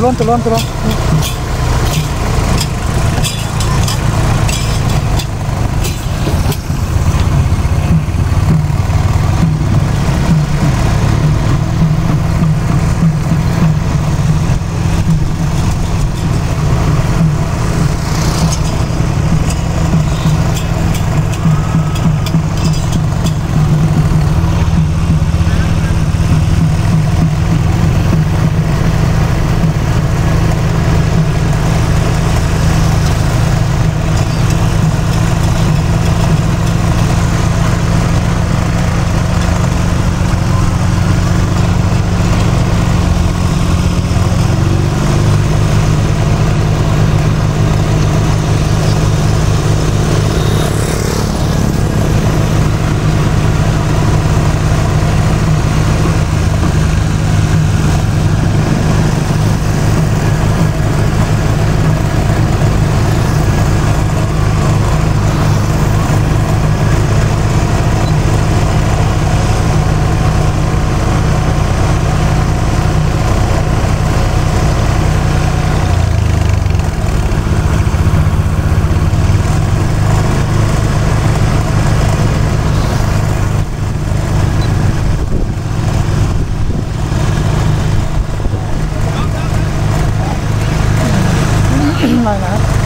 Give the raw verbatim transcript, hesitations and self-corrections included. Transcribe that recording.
Luăm, te luăm, te luăm. Why not?